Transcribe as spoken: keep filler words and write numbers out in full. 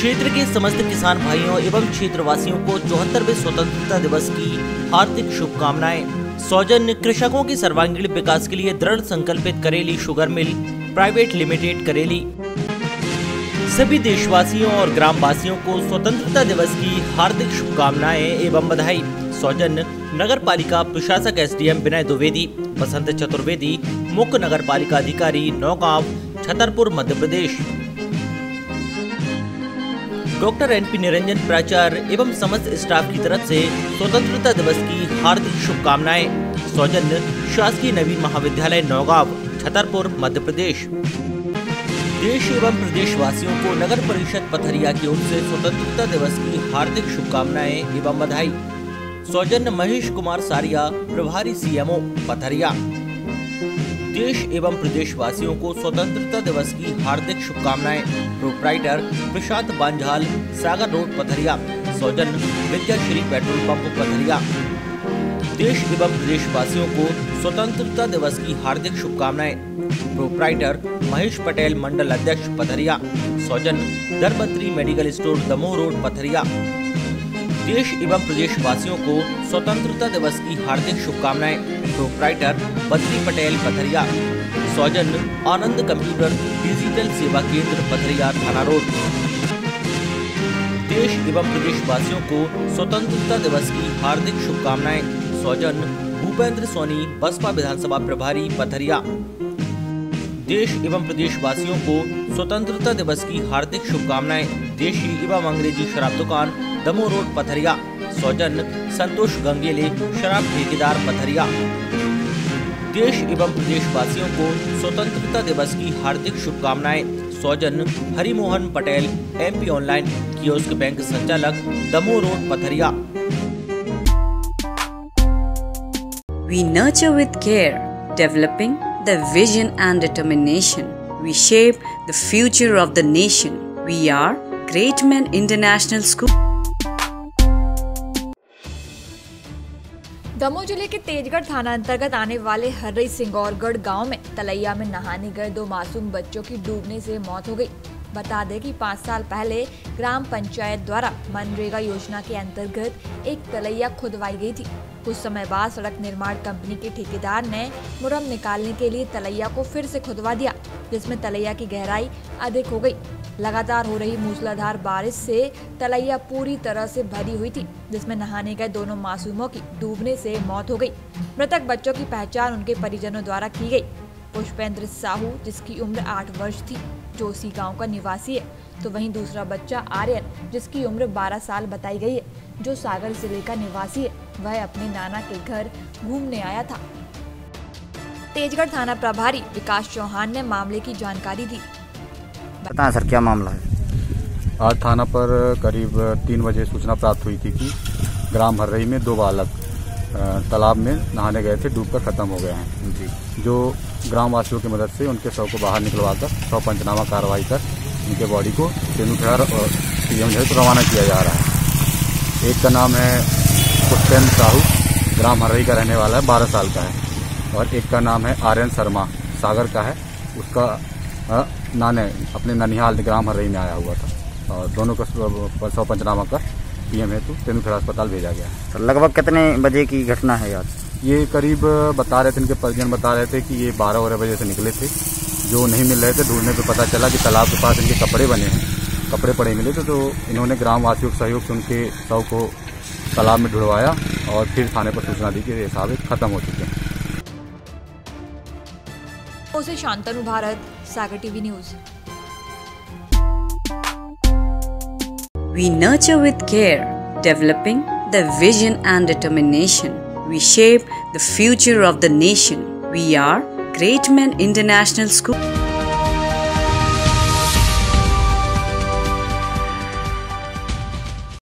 क्षेत्र के समस्त किसान भाइयों एवं क्षेत्रवासियों को चौहत्तरवें स्वतंत्रता दिवस की हार्दिक शुभकामनाएं। सौजन्य कृषकों के सर्वांगीण विकास के लिए दृढ़ संकल्पित Kareli sugar mill private limited Kareli सभी देशवासियों और ग्रामवासियों को स्वतंत्रता दिवस की हार्दिक शुभकामनाएं एवं बधाई। सौजन्य नगर पालिका प्रशासक एसडीएम विनय द्विवेदी, बसंत चतुर्वेदी, मुख्य नगर पालिका अधिकारी नौगांव छतरपुर मध्य प्रदेश, डॉक्टर एनपी निरंजन प्राचार्य एवं समस्त स्टाफ की तरफ से स्वतंत्रता दिवस की हार्दिक शुभकामनाएं। सौजन्य शासकीय नवीन महाविद्यालय नौगांव छतरपुर मध्य प्रदेश। देश एवं प्रदेशवासियों को नगर परिषद पथरिया की ओर से स्वतंत्रता दिवस की हार्दिक शुभकामनाएं एवं बधाई। सौजन्य महेश कुमार सारिया, प्रभारी सीएमओ पथरिया। देश एवं प्रदेशवासियों को स्वतंत्रता दिवस की हार्दिक शुभकामनाएं। Proprietor Prashant Banjhal, Sagar road Pathariya. सौजन्य विद्याश्री पेट्रोल पंप पथरिया। देश एवं प्रदेशवासियों को स्वतंत्रता दिवस की हार्दिक शुभकामनाएं। प्रोपराइटर महेश पटेल, मंडल अध्यक्ष पथरिया। सौजन्य Badri medical store Damoh road Pathariya. देश एवं प्रदेशवासियों को स्वतंत्रता दिवस की हार्दिक शुभकामनाएं। प्रोपराइटर बद्री पटेल पथरिया। सौजन्य आनंद कंबीरधर डिजिटल सेवा केंद्र पथरिया थाना रोड। देश एवं प्रदेशवासियों को स्वतंत्रता दिवस की हार्दिक शुभकामनाएं। सौजन्य भूपेंद्र सोनी, बसपा विधानसभा प्रभारी पथरिया। देश एवं प्रदेशवासियों को स्वतंत्रता दिवस की हार्दिक शुभकामनाएं। देशी एवं अंग्रेजी शराब दुकान दमोह रोड पथरिया। सौजन्य संतोष गंगेली, शराब ठेकेदार पथरिया। देश एवं प्रदेशवासियों को स्वतंत्रता दिवस की हार्दिक शुभकामनाएं। सौजन्य Harimohan Patel, MP online kiosk bank संचालक Damoh road Pathariya. We nurture with care, developing the vision and determination. We shape the future of the nation. We are Great Men International School. Damoh जिले के तेजगढ़ थाना अंतर्गत आने वाले हर्री सिंगौरगढ़ गांव में तलैया में नहाने गए दो मासूम बच्चों की डूबने से मौत हो गई। बता दें कि पाँच साल पहले ग्राम पंचायत द्वारा मनरेगा योजना के अंतर्गत एक तलैया खुदवाई गई थी। कुछ समय बाद सड़क निर्माण कंपनी के ठेकेदार ने मुरम निकालने के लिए तलैया को फिर से खुदवा दिया, जिसमें तलैया की गहराई अधिक हो गई। लगातार हो रही मूसलाधार बारिश से तलैया पूरी तरह से भरी हुई थी, जिसमें नहाने गए दोनों मासूमों की डूबने से मौत हो गई। मृतक बच्चों की पहचान उनके परिजनों द्वारा की गई। पुष्पेंद्र साहू, जिसकी उम्र आठ वर्ष थी, जो उसी गाँव का निवासी है, तो वहीं दूसरा बच्चा आर्यन, जिसकी उम्र बारह साल बताई गई है, जो सागर जिले का निवासी है, वह अपने नाना के घर घूमने आया था। तेजगढ़ थाना प्रभारी विकास चौहान ने मामले की जानकारी दी। बताएं सर, क्या मामला है? आज थाना पर करीब तीन बजे सूचना प्राप्त हुई थी कि ग्राम हर्रई में दो बालक तालाब में नहाने गए थे, डूबकर खत्म हो गए हैं, जो ग्राम वासियों की मदद से उनके शव को बाहर निकलवाकर शव पंचनामा कार्रवाई कर उनके बॉडी को तेंदुखेड़ा और सीएमएचओ को रवाना किया जा रहा है। एक का नाम है पुष्पेंद्र साहू, ग्राम हर्रई का रहने वाला है, बारह साल का है, और एक का नाम है आर्यन शर्मा, सागर का है, उसका नाने अपने ननिहाल ग्राम हर्रई में आया हुआ था, और दोनों का शव पंचनामा कर पीएम हेतु तेंदुखेड़ा अस्पताल भेजा गया है। सर, लगभग कितने बजे की घटना है आज? ये करीब बता रहे थे, इनके परिजन बता रहे थे कि ये बारह बारह बजे से निकले थे, जो नहीं मिल रहे थे, ढूंढने पर पता चला कि तालाब के पास इनके कपड़े बने हैं, कपड़े पड़े मिले थे, तो इन्होंने ग्राम वासियों के सहयोग से उनके शव को तालाब में ढुड़वाया और फिर थाने पर सूचना दी कि ये साबित खत्म हो चुके हैं। उसे Shantanu Bharat, Sagar TV news. We nurture with care, developing the vision and determination. We shape the future of the nation. We are Great Men International School.